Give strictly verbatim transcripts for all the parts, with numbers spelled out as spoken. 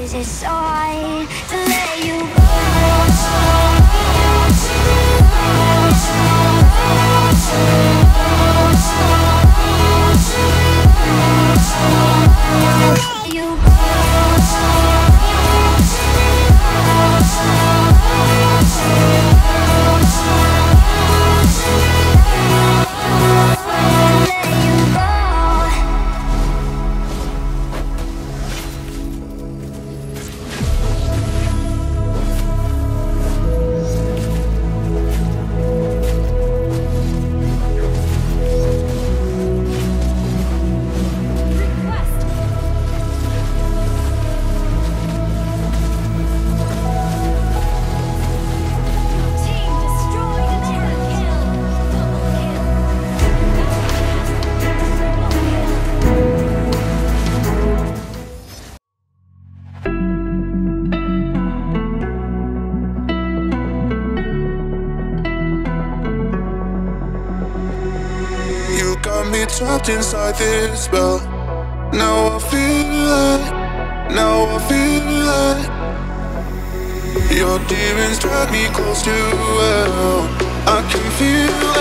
days it's hard to let you go. Let you go. Trapped inside this spell. Now I feel it, now I feel it. Your demons drag me close to hell. I can feel it.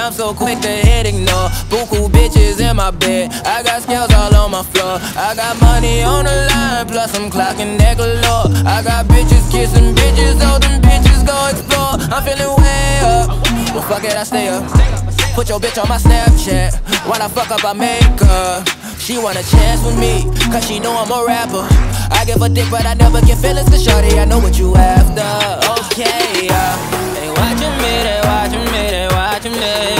I'm so quick to hit ignore. Buku bitches in my bed, I got scales all on my floor. I got money on the line, plus I'm clocking that galore. I got bitches kissing bitches, all them bitches go explore. I'm feeling way up, well fuck it, I stay up. Put your bitch on my Snapchat, while I fuck up I make her. She want a chance with me, cause she know I'm a rapper. I give a dick but I never get feelings, cause shorty I know what you after. Okay, yeah. They watching me, they watching me, they watching me.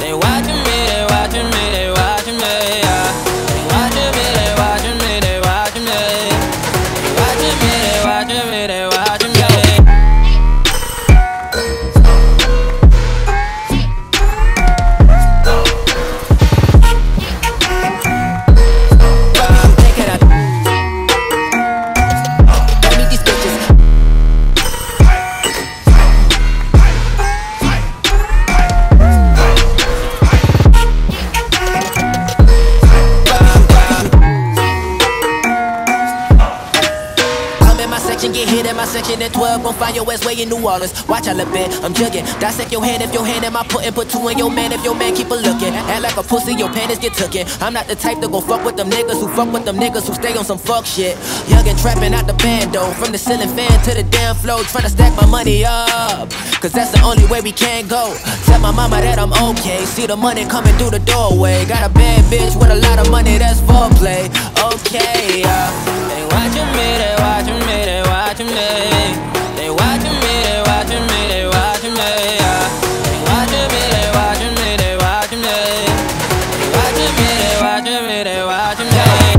They watching me, they watching me, they watching me. They watching me, they watching me, they watching me. gon' find your ass way in New Orleans. Watch out a bit, I'm jugging. Dissect your hand if your hand am I putting. Put two in your man if your man keep a looking. Act like a pussy, your panties get tookin'. I'm not the type to go fuck with them niggas who fuck with them niggas who stay on some fuck shit. Young and trappin' out the bando, from the ceiling fan to the damn floor, tryna stack my money up, cause that's the only way we can go. Tell my mama that I'm okay. See the money coming through the doorway. Got a bad bitch with a lot of money, that's foreplay. Okay, uh, they watchin' me, they watchin' me, they watchin' me. They watchin' me, they watchin' me, they watchin' me. They watchin' me, they watchin' me, they watchin' me. They watchin' me, they watchin' me, they watchin' me. Hey!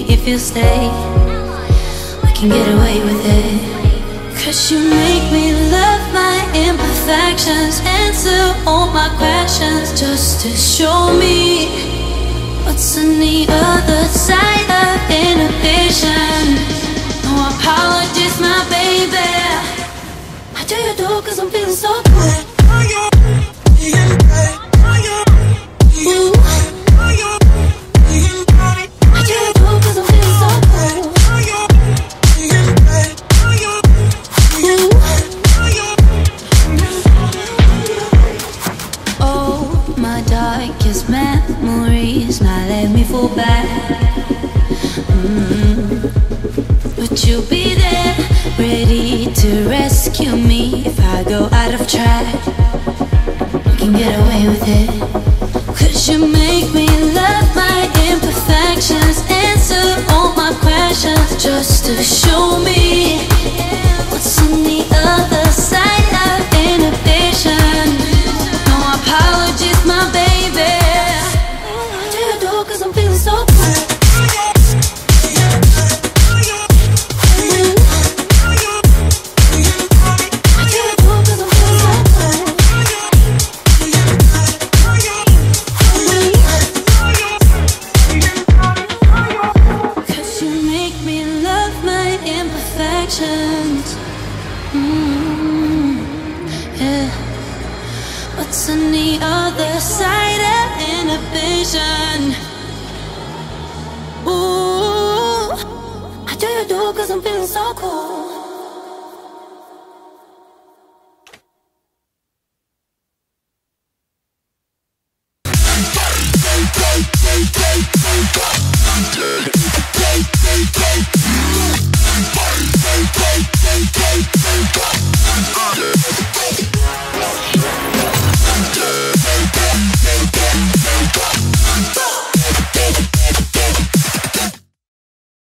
me if you stay. I can get away with it, cause you make me love my imperfections, answer all my questions, just to show me what's on the other side of inhibition. No apologies, my baby, I tell you though, cause I'm feeling so good. Darkest memories now let me fall back. Mm. Would you be there, ready to rescue me if I go out of track? I can get away with it, cause you make me love my imperfections, answer all my questions, just to show me what's on the other side of inhibition. Apologies, my baby, I tell you though, cause I'm feeling so good. I tell you though, cause I'm feeling so good. Cause you make me love my imperfections. Mm, yeah. What's on the other side of inhibition? Ooh, I tell you though, cause I'm feeling so cool.